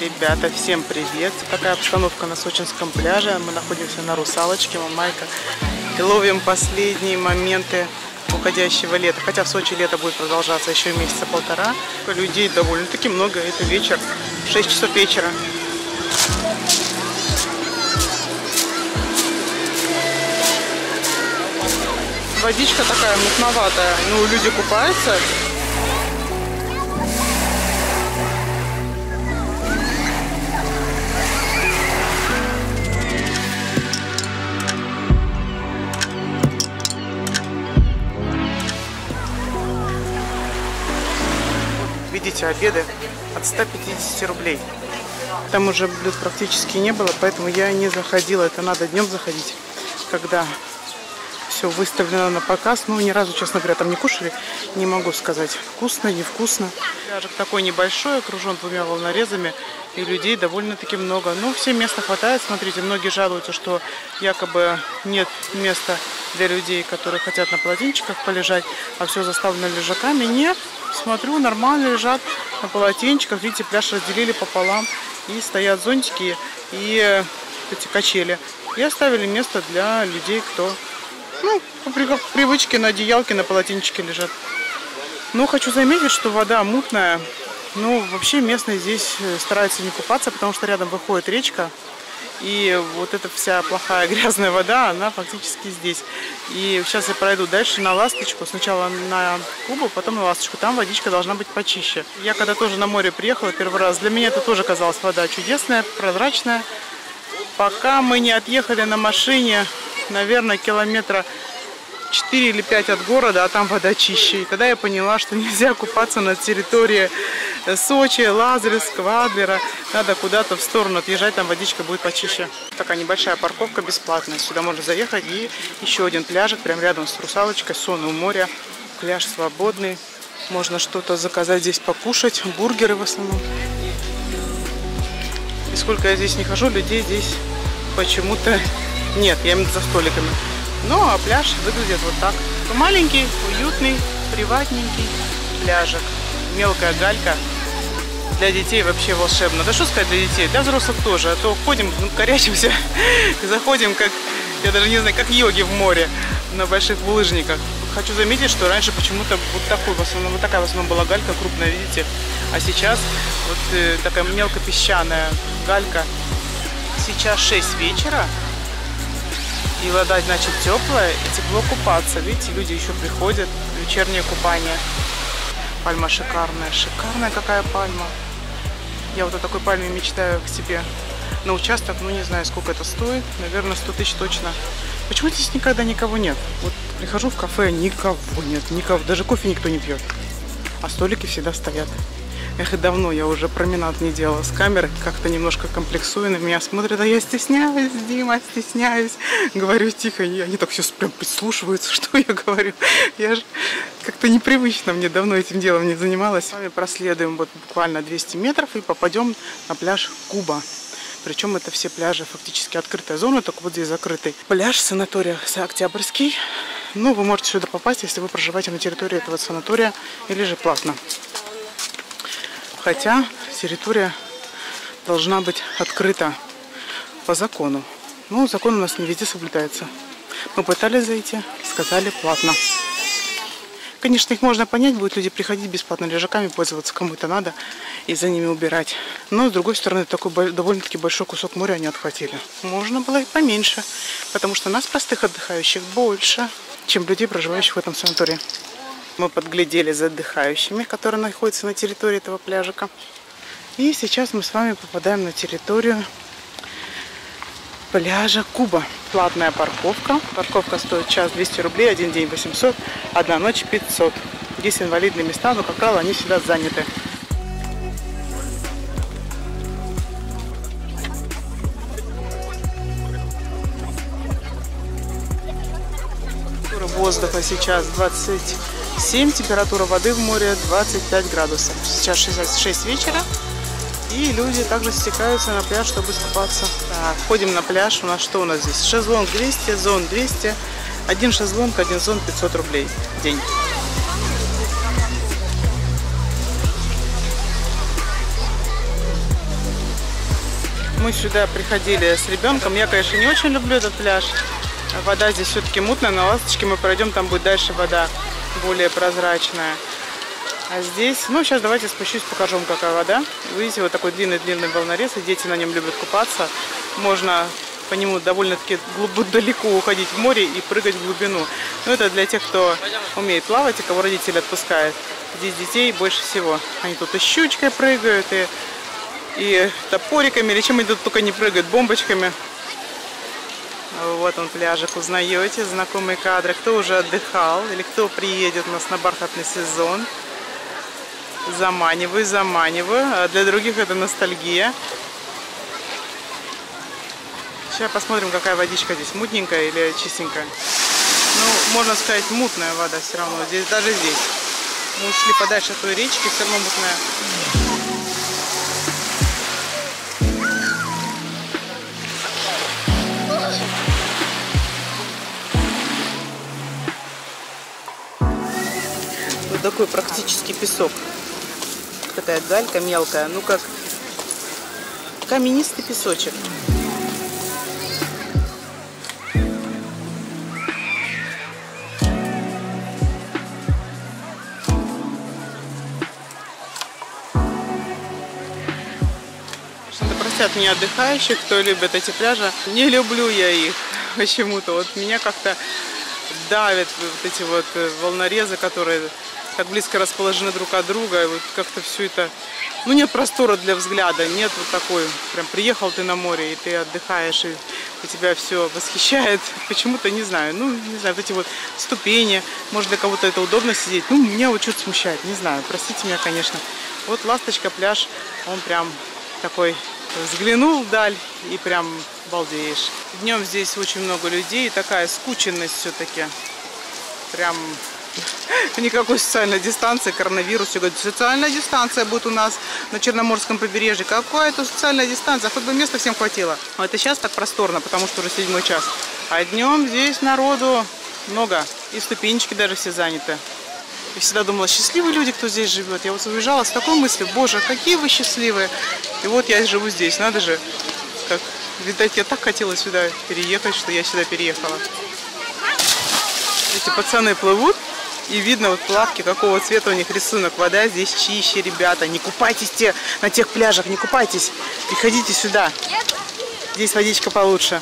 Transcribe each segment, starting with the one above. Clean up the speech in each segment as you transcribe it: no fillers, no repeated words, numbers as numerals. Ребята, всем привет! Такая обстановка на сочинском пляже. Мы находимся на Русалочке, Мамайка. И ловим последние моменты уходящего лета. Хотя в Сочи лето будет продолжаться еще месяца полтора. Людей довольно-таки много. Это вечер, 6 часов вечера. Водичка такая мутноватая. Ну, люди купаются. Видите, обеды от 150 рублей. Там уже блюд практически не было, поэтому я не заходила. Это надо днем заходить, когда все выставлено на показ. Ну, ни разу, честно говоря, там не кушали. Не могу сказать, вкусно, невкусно. Пляжик такой небольшой, окружен двумя волнорезами, и людей довольно-таки много. Ну, всем места хватает. Смотрите, многие жалуются, что якобы нет места для людей, которые хотят на полотенчиках полежать, а все заставлено лежаками. Нет, смотрю, нормально лежат на полотенчиках. Видите, пляж разделили пополам, и стоят зонтики и эти качели. И оставили место для людей, кто... Ну, по привычке на одеялке, на полотенчике лежат. Но хочу заметить, что вода мутная. Ну, вообще местные здесь стараются не купаться, потому что рядом выходит речка. И вот эта вся плохая грязная вода, она фактически здесь. И сейчас я пройду дальше на Ласточку. Сначала на Кубу, потом на Ласточку. Там водичка должна быть почище. Я когда тоже на море приехала первый раз, для меня это тоже казалось вода чудесная, прозрачная. Пока мы не отъехали на машине, наверное, километра 4 или 5 от города, а там вода чище. И тогда я поняла, что нельзя купаться на территории Сочи, Лазаревского, Адлера. Надо куда-то в сторону отъезжать, там водичка будет почище. Такая небольшая парковка бесплатная. Сюда можно заехать. И еще один пляжик, прям рядом с Русалочкой, сон у моря. Пляж свободный. Можно что-то заказать здесь покушать. Бургеры в основном. И сколько я здесь не хожу, людей здесь почему-то... Нет, я имею в виду за столиками. Ну, а пляж выглядит вот так. Маленький, уютный, приватненький пляжик. Мелкая галька. Для детей вообще волшебно. Да что сказать для детей? Для взрослых тоже. А то ходим, ну, корячимся, заходим, как, я даже не знаю, как йоги в море на больших булыжниках. Хочу заметить, что раньше почему-то вот такой, в основном, вот такая в основном была галька крупная, видите? А сейчас вот такая мелкопесчаная галька. Сейчас 6 вечера. И вода, значит, теплая, и тепло купаться. Видите, люди еще приходят. Вечернее купание. Пальма шикарная. Шикарная какая пальма. Я вот о такой пальме мечтаю к себе на участок. Ну, не знаю, сколько это стоит. Наверное, 100 тысяч точно. Почему здесь никогда никого нет? Вот прихожу в кафе, никого нет. Никого. Даже кофе никто не пьет. А столики всегда стоят. Эх, и давно я уже променад не делала с камерой, как-то немножко комплексую, на меня смотрят, а я стесняюсь, Дима, стесняюсь. Говорю тихо, и они так все прям прислушиваются, что я говорю. Я же как-то непривычно, мне давно этим делом не занималась. С вами проследуем вот буквально 200 метров и попадем на пляж Куба. Причем это все пляжи, фактически открытая зона, только вот здесь закрытый. Пляж санатория Октябрьский. Ну, вы можете сюда попасть, если вы проживаете на территории этого санатория или же платно. Хотя территория должна быть открыта по закону. Но закон у нас не везде соблюдается. Мы пытались зайти, сказали платно. Конечно, их можно понять, будут люди приходить бесплатно лежаками, пользоваться кому-то надо и за ними убирать. Но, с другой стороны, такой довольно-таки большой кусок моря они отхватили. Можно было и поменьше, потому что нас, простых отдыхающих, больше, чем людей, проживающих в этом санатории. Мы подглядели за отдыхающими, которые находятся на территории этого пляжика. И сейчас мы с вами попадаем на территорию пляжа Куба. Платная парковка. Парковка стоит час 200 рублей, один день 800, одна ночь 500. Здесь инвалидные места, но, как правило, они всегда заняты. Температура воздуха сейчас 27, температура воды в море 25 градусов. Сейчас 6 вечера, и люди также стекаются на пляж, чтобы искупаться. Так, ходим на пляж. Что у нас здесь? Шезлонг 200, зон 200, один шезлонг, один зон 500 рублей в день. мы сюда приходили с ребенком. Я, конечно, не очень люблю этот пляж. Вода здесь все-таки мутная. На Ласточке мы пройдем, там будет дальше вода более прозрачная. А здесь, ну, сейчас давайте спущусь, покажу вам, какая вода. Видите, вот такой длинный-длинный волнорез, и дети на нем любят купаться. Можно по нему довольно-таки далеко уходить в море и прыгать в глубину. Но это для тех, кто умеет плавать и кого родители отпускают. Здесь детей больше всего. Они тут и щучкой прыгают, и топориками, или чем они тут только не прыгают, бомбочками. Вот он, пляжик, узнаете, знакомые кадры. Кто уже отдыхал или кто приедет у нас на бархатный сезон. Заманиваю, заманиваю. А для других это ностальгия. Сейчас посмотрим, какая водичка здесь, мутненькая или чистенькая. Ну, можно сказать, мутная вода все равно. Здесь, даже здесь. Мы ушли подальше от той речки, все равно мутная. Такой практически песок, такая галька мелкая, ну как каменистый песочек. Что-то простят меня отдыхающих, кто любит эти пляжи. Не люблю я их почему-то. Вот меня как-то давят вот эти вот волнорезы, которые так близко расположены друг от друга, и вот как-то все это, ну, нет простора для взгляда, нет вот такой, прям приехал ты на море, и ты отдыхаешь, и у тебя все восхищает, почему-то, не знаю, ну, не знаю, вот эти вот ступени, может, для кого-то это удобно сидеть, ну, меня вот что-то смущает, не знаю, простите меня, конечно. Вот Ласточка, пляж, он прям такой, взглянул вдаль, и прям балдеешь. Днем здесь очень много людей, и такая скученность все-таки, прям... Никакой социальной дистанции, коронавирус. Все говорят, социальная дистанция будет у нас на Черноморском побережье. Какая это социальная дистанция? Хоть бы места всем хватило. А это сейчас так просторно, потому что уже 7 час. А днем здесь народу много. И ступенечки даже все заняты. Я всегда думала, счастливые люди, кто здесь живет. Я вот уезжала с такой мыслью, боже, какие вы счастливые. И вот я живу здесь, надо же. Как, видать, я так хотела сюда переехать, что я сюда переехала. Эти пацаны плывут. И видно вот плавки, какого цвета у них рисунок. Вода здесь чище, ребята. Не купайтесь на тех пляжах, не купайтесь. Приходите сюда. Здесь водичка получше.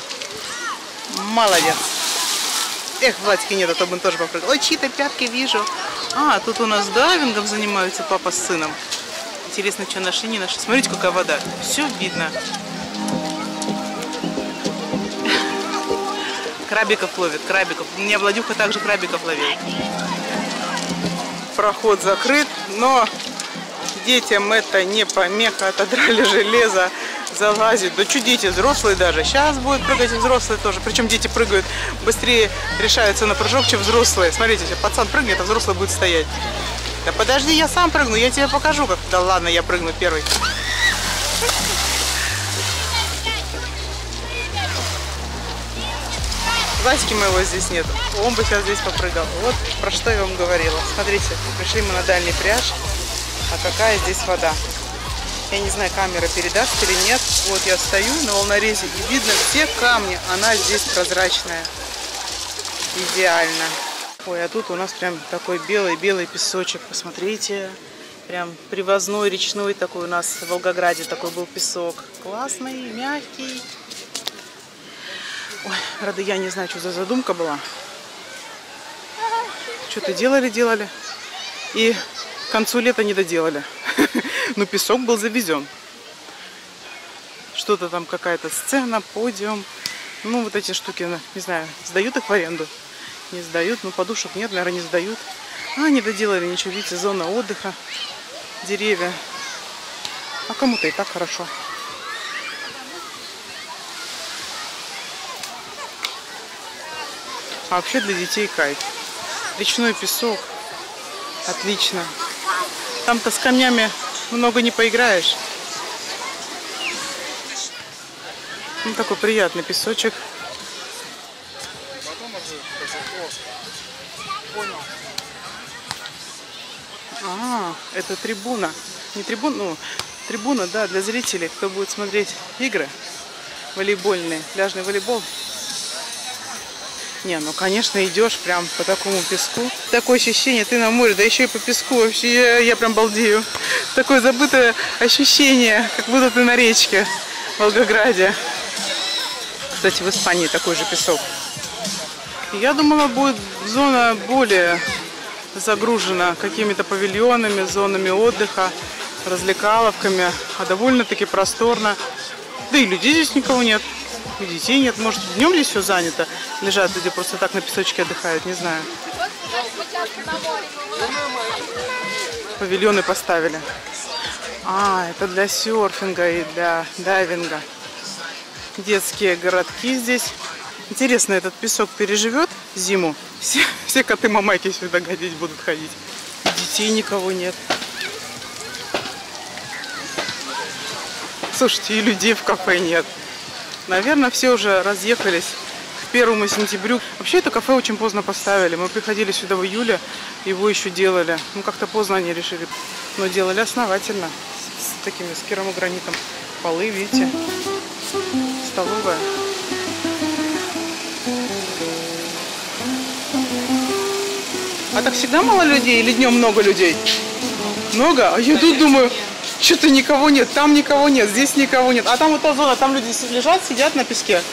Молодец. Эх, Владьки нет, а то бы он тоже попрыгал. Ой, чьи-то пятки вижу. А, тут у нас дайвингом занимаются папа с сыном. Интересно, что нашли, не нашли. Смотрите, какая вода. Все видно. Крабиков ловит, крабиков. У меня Владюха также крабиков ловит. Проход закрыт, но детям это не помеха, отодрали железо, залазит. Да что дети, взрослые даже. Сейчас будут прыгать и взрослые тоже. Причем дети прыгают быстрее, решаются на прыжок, чем взрослые. Смотрите, если пацан прыгнет, а взрослый будет стоять. Да подожди, я сам прыгну, я тебе покажу, как. Да ладно, я прыгну первый. Владьки моего здесь нет, он бы сейчас здесь попрыгал. Вот про что я вам говорила. Смотрите, пришли мы на дальний пляж, а какая здесь вода. Я не знаю, камера передаст или нет. Вот я стою на волнорезе, и видно все камни, она здесь прозрачная. Идеально. Ой, а тут у нас прям такой белый-белый песочек, посмотрите. Прям привозной, речной такой у нас в Волгограде такой был песок. Классный, мягкий. Ой, рада, я не знаю, что за задумка была. Что-то делали-делали. И к концу лета не доделали. Но песок был завезен. Что-то там, какая-то сцена, подиум. Ну, вот эти штуки, не знаю, сдают их в аренду? Не сдают, ну, подушек нет, наверное, не сдают. А, не доделали ничего, видите, зона отдыха, деревья. А кому-то и так хорошо. А вообще для детей кайф. Речной песок. Отлично. Там-то с камнями много не поиграешь. Ну, такой приятный песочек. А, это трибуна. Не трибуна, ну, Трибуна, да, для зрителей, кто будет смотреть игры волейбольные, пляжный волейбол. Не, ну, конечно, идешь прям по такому песку. Такое ощущение, ты на море, да еще и по песку. Вообще, я прям балдею. Такое забытое ощущение, как будто ты на речке в Волгограде. Кстати, в Испании такой же песок. Я думала, будет зона более загружена какими-то павильонами, зонами отдыха, развлекаловками. А довольно-таки просторно. Да и людей здесь никого нет. И детей нет. Может, днем здесь все занято? Лежат люди просто так на песочке отдыхают, не знаю. Павильоны поставили. А, это для серфинга и для дайвинга. Детские городки здесь. Интересно, этот песок переживет зиму? Все коты Мамайки сюда гадить будут ходить. Детей никого нет. Слушайте, и людей в кафе нет. Наверное, все уже разъехались к 1 сентябрю. Вообще, это кафе очень поздно поставили. Мы приходили сюда в июле, его еще делали. Ну, как-то поздно они решили. Но делали основательно. С такими, с керамогранитом. Полы, видите? Столовая. А так всегда мало людей или днем много людей? Много? А я тут думаю... Что-то никого нет, там никого нет, здесь никого нет. А там вот та зона, там люди лежат, сидят на песке.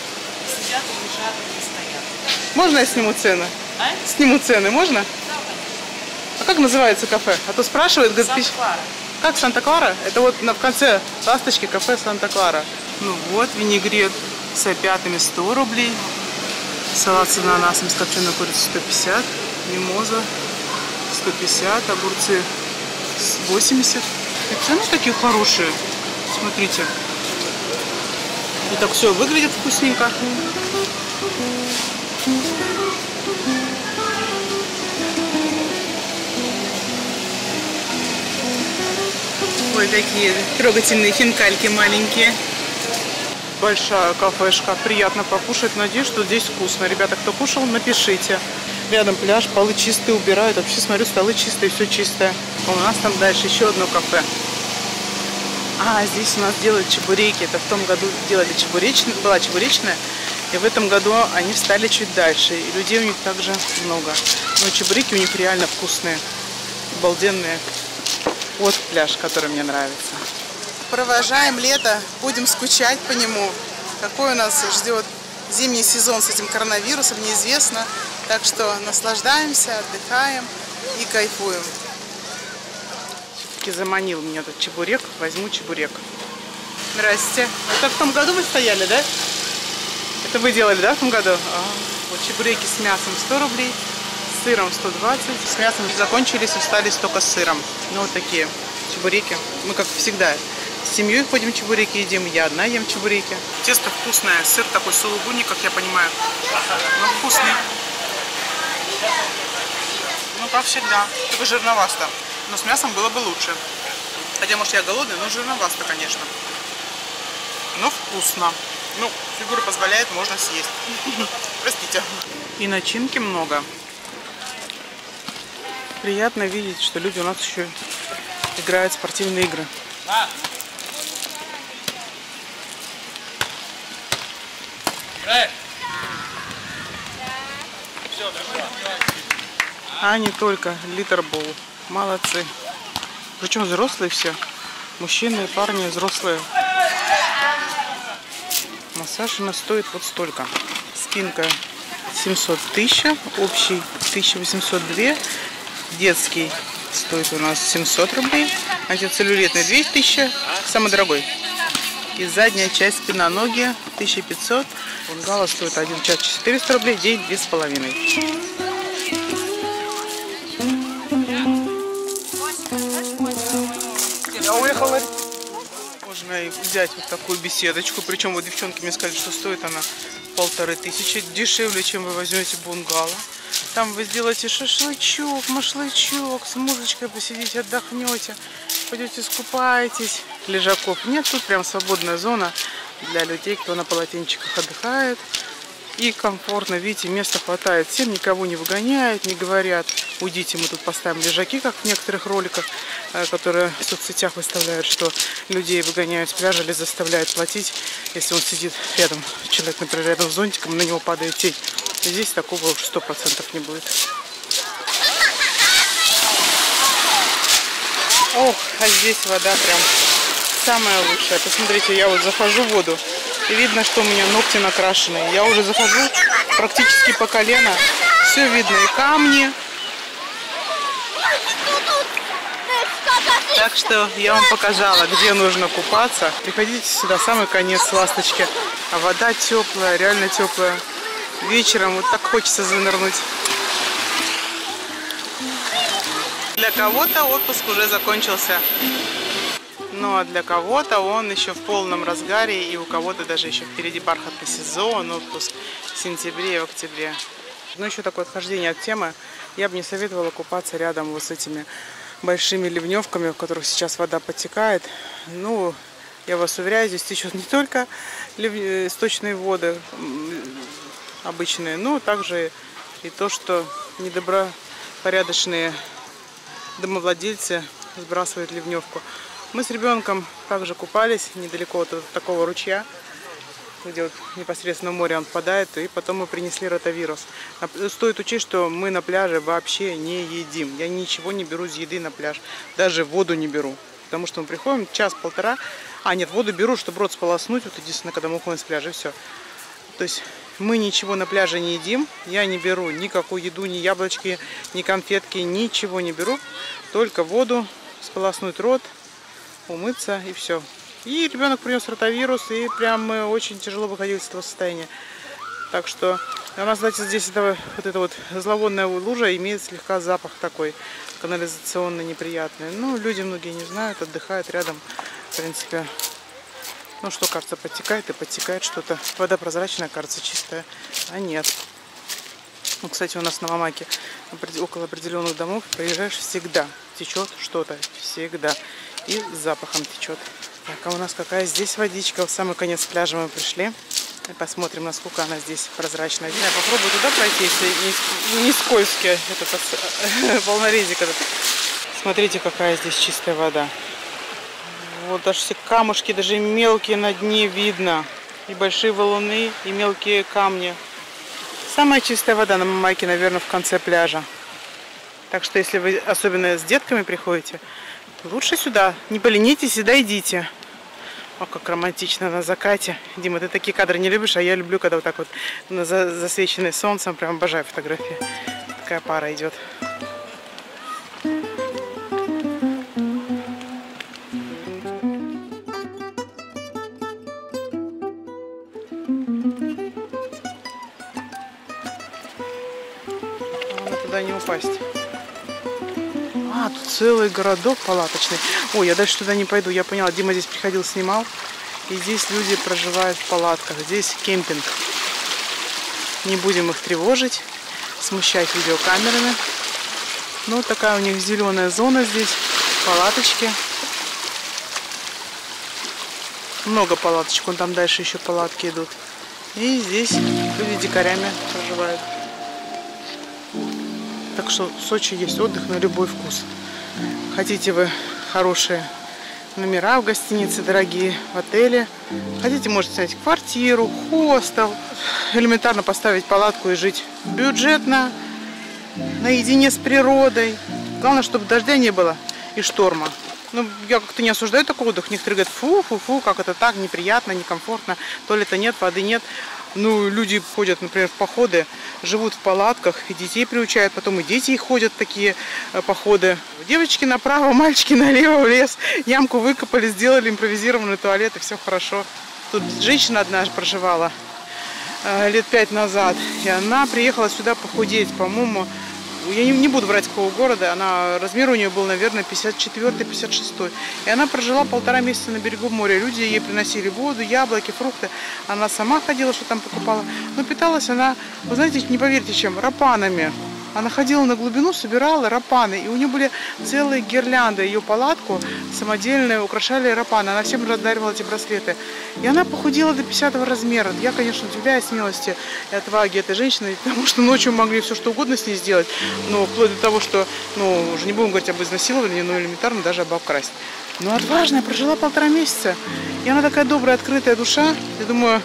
Сидят, лежат, не стоят. Можно я сниму цены? А? Сниму цены, можно? Да, конечно. А как называется кафе? А то спрашивают... Санта-Клара. Как Санта-Клара? Это вот в конце Ласточки кафе Санта-Клара. Ну вот, винегрет с опятами 100 рублей. Салат с ананасом с копченой курицей 150. Мимоза 150. Огурцы 80. И цены такие хорошие, смотрите. И так все выглядит вкусненько. Ой, такие трогательные хинкальки маленькие. Большая кафешка, приятно покушать. Надеюсь, что здесь вкусно. Ребята, кто кушал, напишите. Рядом пляж, полы чистые убирают. Вообще, смотрю, столы чистые, все чистое. У нас там дальше еще одно кафе. А, здесь у нас делают чебуреки. Это в том году делали чебуречную, была чебуречная. И в этом году они встали чуть дальше. И людей у них также много. Но чебуреки у них реально вкусные. Обалденные. Вот пляж, который мне нравится. Провожаем лето. Будем скучать по нему. Какой у нас ждет зимний сезон с этим коронавирусом, неизвестно. Так что наслаждаемся, отдыхаем и кайфуем. Все-таки заманил меня этот чебурек. Возьму чебурек. Здрасте. Это в том году вы стояли, да? Это вы делали, да, в том году? А, вот чебуреки с мясом 100 рублей, с сыром 120. С мясом закончились, остались только с сыром. Ну, вот такие чебуреки. Мы, как всегда, с семьей ходим чебуреки едим. Я одна ем чебуреки. Тесто вкусное. Сыр такой сулугуни, как я понимаю. Но вкусный. Ну, как всегда. Только жирновасто. Но с мясом было бы лучше. Хотя, может, я голодный, но жирновасто, конечно. Но вкусно. Ну, фигура позволяет, можно съесть. Простите. И начинки много. Приятно видеть, что люди у нас еще играют в спортивные игры. А не только литербол. Молодцы. Причем взрослые все. Мужчины, парни, взрослые. Массаж у нас стоит вот столько. Скидка 700 тысяч. Общий 1802. Детский стоит у нас 700 рублей. Антицеллюлитный 2000. Самый дорогой. И задняя часть спина ноги 1500. Бунгало стоит 1 час 400 рублей. День 2,5. Можно и взять вот такую беседочку. Причем вот девчонки мне сказали, что стоит она 1500. Дешевле, чем вы возьмете бунгало. Там вы сделаете шашлычок, машлычок. С музычкой посидите, отдохнете. Пойдете скупаетесь. Лежаков нет. Тут прям свободная зона для людей, кто на полотенчиках отдыхает. И комфортно, видите, места хватает. Всем никого не выгоняют, не говорят. уйдите, мы тут поставим лежаки, как в некоторых роликах, которые в соцсетях выставляют, что людей выгоняют с пляжа или заставляют платить, если он сидит рядом, человек, например, рядом с зонтиком, на него падает тень. Здесь такого 100% не будет. Ох, а здесь вода прям самая лучшая. Посмотрите, я вот захожу в воду, и видно, что у меня ногти накрашены. Я уже захожу практически по колено. Все видно, и камни. Так что я вам показала, где нужно купаться. Приходите сюда, самый конец Ласточки. А вода теплая, реально теплая. Вечером вот так хочется занырнуть. Для кого-то отпуск уже закончился. Ну а для кого-то он еще в полном разгаре, и у кого-то даже еще впереди бархатный сезон, отпуск в сентябре и в октябре. Ну еще такое отхождение от темы. Я бы не советовала купаться рядом вот с этими большими ливневками, в которых сейчас вода подтекает. Ну, я вас уверяю, здесь течут не только сточные воды обычные, но также и то, что недобропорядочные домовладельцы сбрасывают ливневку. Мы с ребенком также купались недалеко от такого ручья, где вот непосредственно в море он впадает, и потом мы принесли ротавирус. Стоит учесть, что мы на пляже вообще не едим. Я ничего не беру из еды на пляж, даже воду не беру, потому что мы приходим час-полтора, а нет, воду беру, чтобы рот сполоснуть, вот единственное, когда мы уходим с пляжа, и все. То есть мы ничего на пляже не едим, я не беру никакую еду, ни яблочки, ни конфетки, ничего не беру, только воду, сполоснуть рот, умыться и все. И ребенок принес ротавирус, и прям мы очень тяжело выходили из этого состояния. Так что у нас, знаете, здесь эта вот зловонная лужа имеет слегка запах такой канализационный неприятный. Ну, люди многие не знают, отдыхают рядом, в принципе. Ну что, кажется, подтекает и подтекает что-то. Вода прозрачная, кажется, чистая. А нет. Ну, кстати, у нас на Мамайке около определенных домов приезжаешь, всегда течет что-то. Всегда. И с запахом течет. Так, а у нас какая здесь водичка. В самый конец пляжа мы пришли. Посмотрим, насколько она здесь прозрачная. Я попробую туда пройти, если не скользкий этот волнорезик этот. Смотрите, какая здесь чистая вода. Вот даже все камушки, даже мелкие на дне видно. И большие валуны, и мелкие камни. Самая чистая вода на Мамайке, наверное, в конце пляжа. Так что, если вы особенно с детками приходите, лучше сюда. Не поленитесь, сюда идите. О, как романтично на закате. Дима, ты такие кадры не любишь, а я люблю, когда вот так вот засвеченный солнцем. Прям обожаю фотографии. Такая пара идет. Надо туда не упасть. А, тут целый городок палаточный. Ой, я дальше туда не пойду, я поняла. Дима здесь приходил, снимал. И здесь люди проживают в палатках. Здесь кемпинг. Не будем их тревожить, смущать видеокамерами. Ну, такая у них зеленая зона здесь. Палаточки. Много палаточек. Вон там дальше еще палатки идут. И здесь люди дикарями проживают. Так что в Сочи есть отдых на любой вкус. Хотите вы хорошие номера в гостинице, дорогие в отеле. Хотите, можете снять квартиру, хостел. Элементарно поставить палатку и жить бюджетно, наедине с природой. Главное, чтобы дождя не было и шторма. Ну, я как-то не осуждаю такой отдых. Некоторые говорят, фу-фу-фу, как это так, неприятно, некомфортно. Туалета нет, воды нет. Ну, люди ходят, например, в походы, живут в палатках, и детей приучают, потом и дети ходят в такие походы. Девочки направо, мальчики налево в лес, ямку выкопали, сделали импровизированный туалет, и все хорошо. Тут женщина одна проживала лет 5 назад, и она приехала сюда похудеть, по-моему, я не буду врать, какого города, она, размер у нее был, наверное, 54-56. И она прожила 1,5 месяца на берегу моря. Люди ей приносили воду, яблоки, фрукты. Она сама ходила, что там покупала. Но питалась она, вы знаете, не поверите чем, рапанами. Она ходила на глубину, собирала рапаны. И у нее были целые гирлянды. Ее палатку самодельные украшали рапаны. Она всем раздаривала эти браслеты. И она похудела до 50-го размера. Я, конечно, удивляюсь смелости и отваги этой женщины, потому что ночью могли все что угодно с ней сделать. Но вплоть до того, что, ну, уже не будем говорить об изнасиловании, но элементарно даже об обкрасть. Но отважная, прожила 1,5 месяца. И она такая добрая, открытая душа. Я думаю,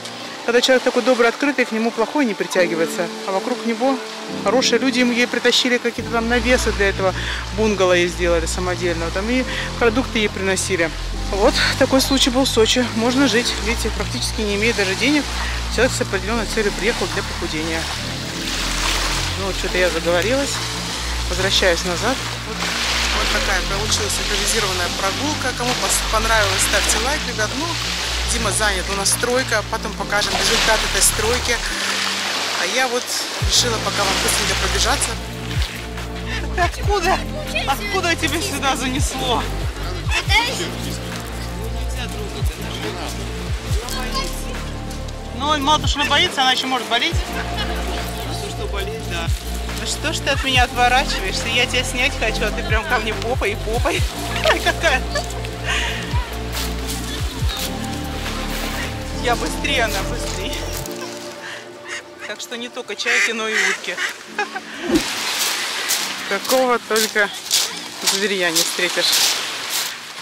когда человек такой добрый, открытый, к нему плохой не притягивается. А вокруг него хорошие люди. Ей притащили какие-то там навесы для этого. Бунгало ей сделали самодельного. Там и продукты ей приносили. Вот такой случай был в Сочи. Можно жить. Видите, практически не имея даже денег. Человек с определенной целью приехал для похудения. Ну, вот что-то я заговорилась. Возвращаюсь назад. Вот такая получилась импровизированная прогулка. Кому понравилось, ставьте лайк, ребят. Ну, Дима занят, у нас стройка. Потом покажем результат этой стройки. А я вот решила пока вам быстренько пробежаться. Ты откуда? Откуда тебя сюда занесло? Ну, мало того, что она боится, она еще может болеть. Ну, что болеть, да. Ну что ж ты от меня отворачиваешься? Я тебя снять хочу, а ты прям ко мне попой и попой. Ай, какая! Я быстрее, она быстрее. Так что не только чайки, но и утки. Такого только зверя не встретишь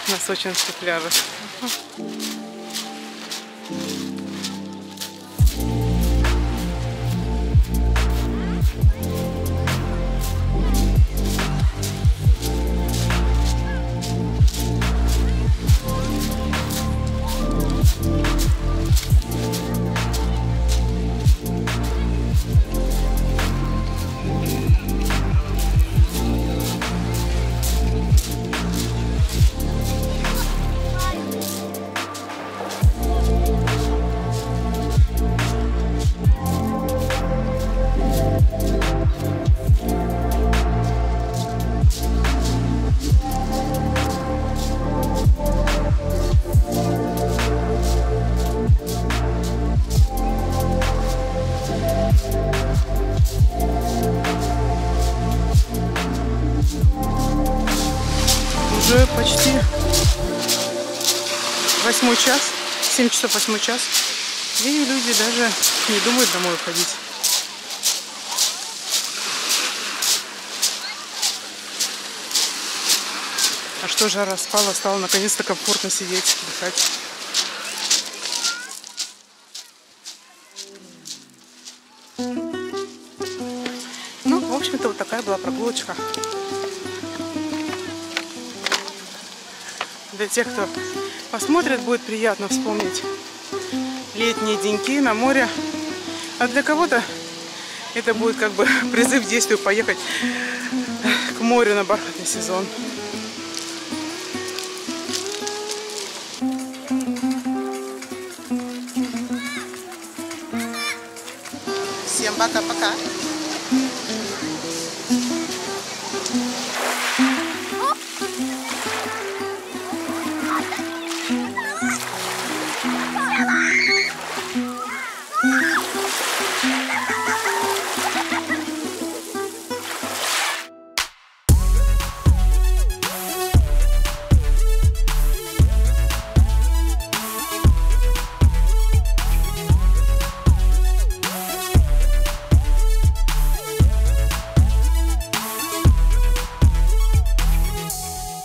на сочинских пляжах. Почти 8 час, 7 часов 8 час, и люди даже не думают домой уходить. А что, жара спала, стало наконец-то комфортно сидеть, дыхать. Ну, в общем-то, вот такая была прогулочка. Для тех, кто посмотрит, будет приятно вспомнить летние деньки на море. А для кого-то это будет как бы призыв к действию поехать к морю на бархатный сезон. Всем пока-пока!